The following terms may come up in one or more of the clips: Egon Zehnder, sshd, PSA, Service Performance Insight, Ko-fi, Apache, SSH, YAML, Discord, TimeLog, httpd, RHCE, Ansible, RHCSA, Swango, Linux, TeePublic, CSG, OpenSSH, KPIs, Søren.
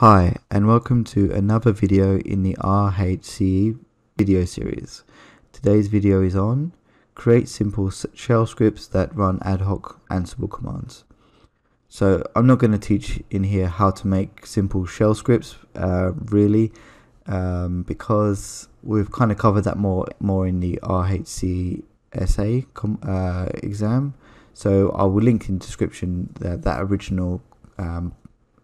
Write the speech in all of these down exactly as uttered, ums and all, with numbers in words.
Hi, and welcome to another video in the R H C E video series. Today's video is on create simple shell scripts that run ad hoc Ansible commands. So I'm not going to teach in here how to make simple shell scripts uh, really um, because we've kind of covered that more more in the R H C S A uh, exam. So I will link in description that, that original um,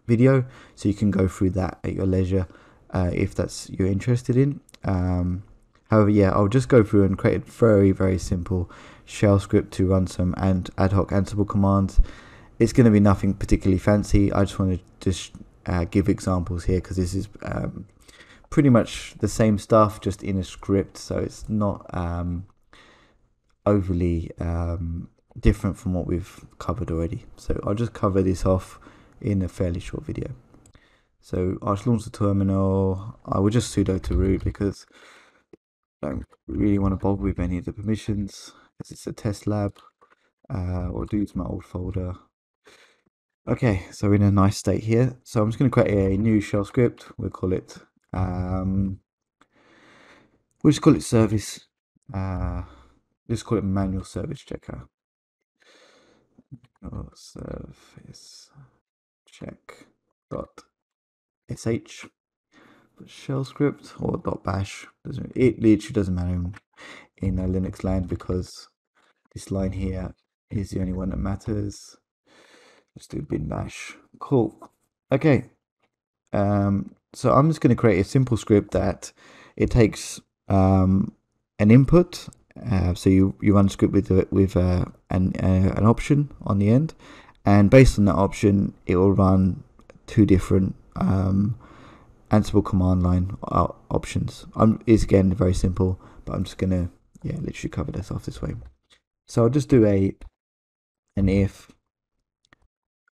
video, so you can go through that at your leisure uh, if that's you're interested in. Um, however, yeah, I'll just go through and create a very very simple shell script to run some and ad hoc Ansible commands. It's going to be nothing particularly fancy. I just want to just uh, give examples here because this is um, pretty much the same stuff just in a script, so it's not um, overly um, different from what we've covered already. So I'll just cover this off in a fairly short video. So I'll just launch the terminal. I will just sudo to root because I don't really want to bother with any of the permissions because it's a test lab. Uh, or do to my old folder. Okay, so we're in a nice state here. So I'm just going to create a new shell script. We'll call it um, we'll just call it service. Uh, let's call it manual service checker. Or service check dot sh shell script or dot bash. Doesn't it literally doesn't matter in, in a Linux land because this line here is the only one that matters. Let's do bin bash. Cool. Okay. Um, so I'm just going to create a simple script that it takes um, an input. Uh, so you you run a script with with uh, an uh, an option on the end, and based on that option, it will run two different um, Ansible command line options. Um, it's again very simple, but I'm just going to yeah literally cover this off this way. So I'll just do a an if,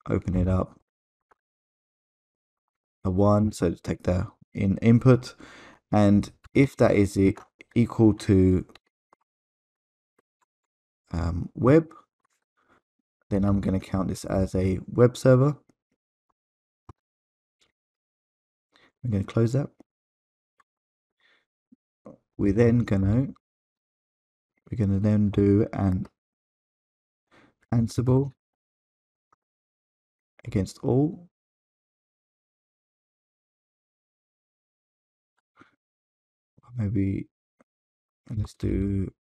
open it up, a one, so to take the in input, and if that is it, equal to um, web, then I'm going to count this as a web server. I'm going to close that. We're then going to We're going to then do an Ansible against all. Maybe let's do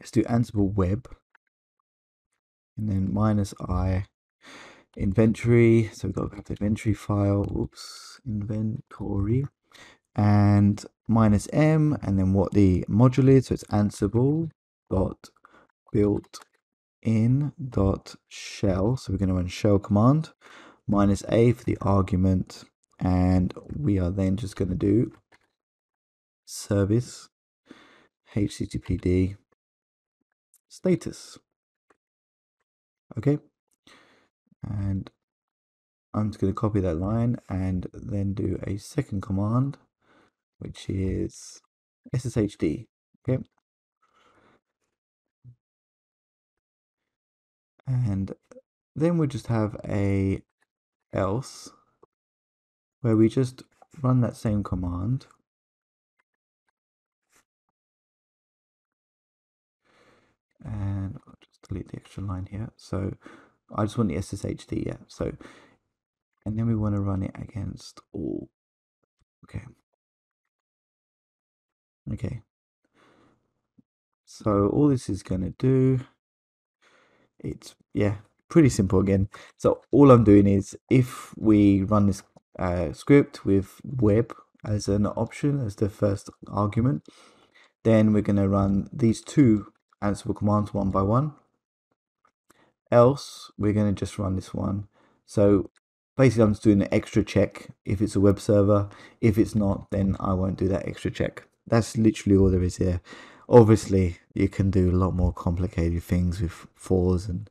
let's do Ansible web, and then minus I inventory. So we've got to have the inventory file. Oops, inventory. And minus m, and then what the module is. So it's ansible dot built in dot shell. So we're going to run shell command minus a for the argument, and we are then just going to do service httpd status. Okay, and I'm just going to copy that line and then do a second command, which is S S H D. Okay, and then we just have a else where we just run that same command and I'll just delete the extra line here. So I just want the S S H D, yeah. So and then we want to run it against all. Okay. Okay, so all this is going to do, it's yeah pretty simple again. So all I'm doing is if we run this uh, script with web as an option as the first argument, then we're going to run these two Ansible commands one by one. Else we're going to just run this one. So basically I'm just doing an extra check if it's a web server. If it's not, then I won't do that extra check. That's literally all there is here. Obviously, you can do a lot more complicated things with fors and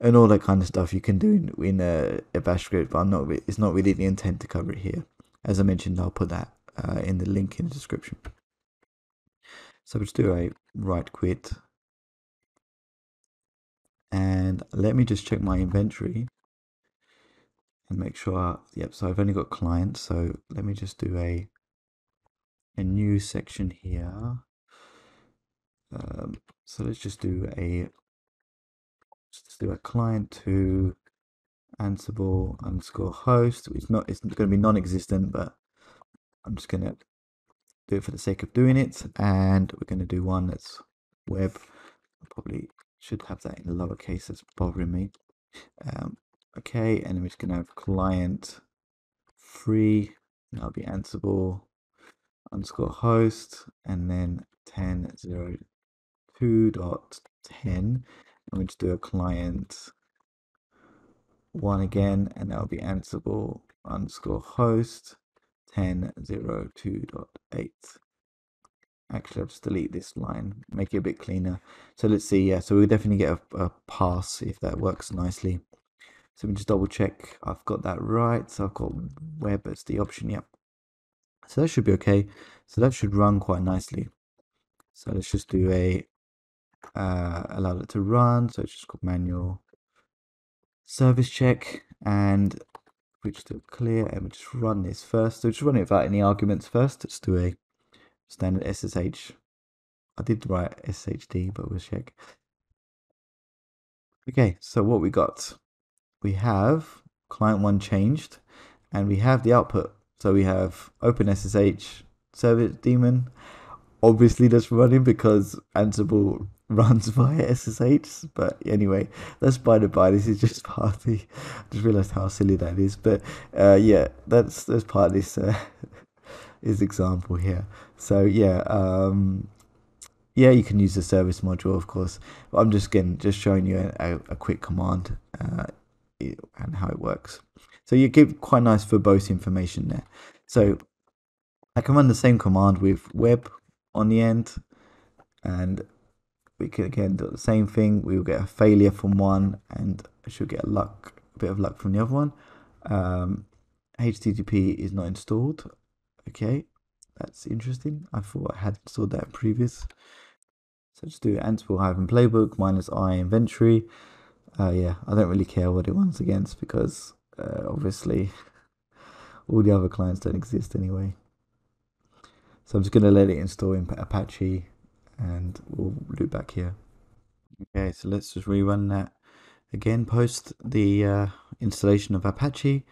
and all that kind of stuff you can do in, in a, a bash script, but I'm not. It's not really the intent to cover it here. As I mentioned, I'll put that uh, in the link in the description. So we'll just do a right quit, and let me just check my inventory, and make sure, yep, so I've only got clients, so let me just do a a new section here. Um, so let's just do a let's do a client to Ansible underscore host. It's not it's going to be non-existent, but I'm just going to do it for the sake of doing it, and we're going to do one that's web. I probably should have that in lowercase. That's bothering me. Um, okay, and we're just going to have client free. That'll be Ansible underscore host, and then ten dot zero two dot ten, and we just do a client one again, and that'll be Ansible underscore host ten dot zero two dot eight. Actually, I'll just delete this line, make it a bit cleaner. So let's see. Yeah, so we'll definitely get a, a pass if that works nicely. So we just double check I've got that right. So I've got web as the option. Yep. So that should be okay. So that should run quite nicely. So let's just do a uh, allow it to run. So it's just called manual service check, and we just do clear, and we just run this first. So just run it without any arguments first. Let's do a standard S S H. I did write S S H D, but we'll check. Okay, so what we got, we have client one changed, and we have the output. So we have open S S H service daemon. Obviously, that's running because Ansible runs via S S H, but anyway, that's by the by. This is just part of the, I just realized how silly that is, but uh, yeah, that's that's part of this uh, is example here. So yeah, um, yeah, you can use the service module, of course, but I'm just again just showing you a, a quick command uh, and how it works. So you give quite nice verbose information there. So I can run the same command with web on the end, and we can again do the same thing. We will get a failure from one, and I should get a luck, a bit of luck from the other one. Um, H T T P is not installed. Okay, that's interesting. I thought I had installed that in previous. So just do Ansible hyphen playbook minus I inventory. Uh, yeah, I don't really care what it runs against because uh, obviously all the other clients don't exist anyway. So I'm just going to let it install in Apache, and we'll loop back here. Okay, so let's just rerun that again post the uh, installation of Apache,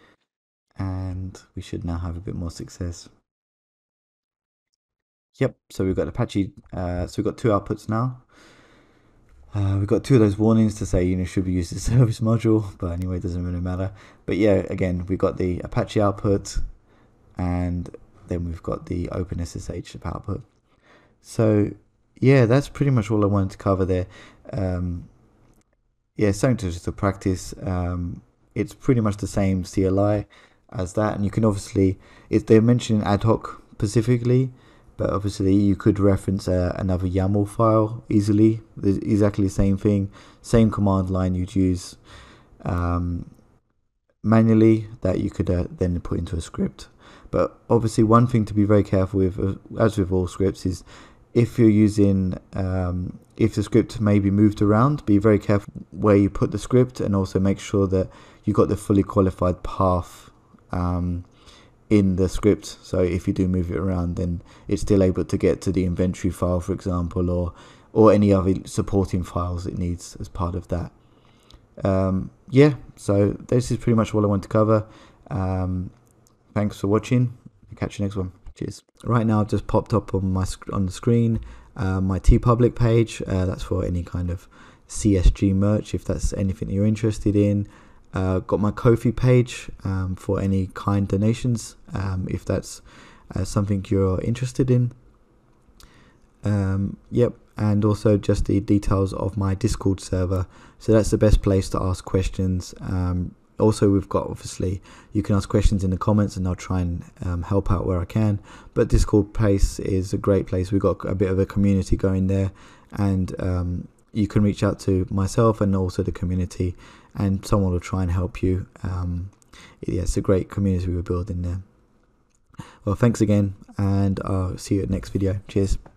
and we should now have a bit more success. Yep, so we've got Apache, uh, so we've got two outputs now. Uh, we've got two of those warnings to say, you know, should we use the service module, but anyway, it doesn't really matter. But yeah, again, we've got the Apache output, and then we've got the OpenSSH output. So yeah, that's pretty much all I wanted to cover there. Um, yeah, something to just to practice. Um, it's pretty much the same C L I as that, and you can obviously, if they're mentioning ad hoc specifically, but obviously you could reference uh, another YAML file easily. There's exactly the same thing, same command line you'd use um, manually that you could uh, then put into a script. But obviously, one thing to be very careful with, uh, as with all scripts, is if you're using, um, if the script may be moved around, be very careful where you put the script, and also make sure that you got the fully qualified path um, in the script. So if you do move it around, then it's still able to get to the inventory file, for example, or or any other supporting files it needs as part of that. Um, yeah, so this is pretty much all I want to cover. Um, Thanks for watching. I'll catch you next one. Cheers. Right now, I've just popped up on my on the screen uh, my TeePublic page. Uh, that's for any kind of C S G merch, if that's anything that you're interested in. Uh, got my Ko-fi page um, for any kind donations, um, if that's uh, something you're interested in. Um, yep, and also just the details of my Discord server. So that's the best place to ask questions. Um, Also, we've got, obviously, you can ask questions in the comments, and I'll try and um, help out where I can. But Discord place is a great place. We've got a bit of a community going there, and um, you can reach out to myself and also the community, and someone will try and help you. Um, yeah, it's a great community we're building there. Well, thanks again, and I'll see you at the next video. Cheers.